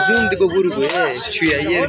Zoom de go guru go chuyaye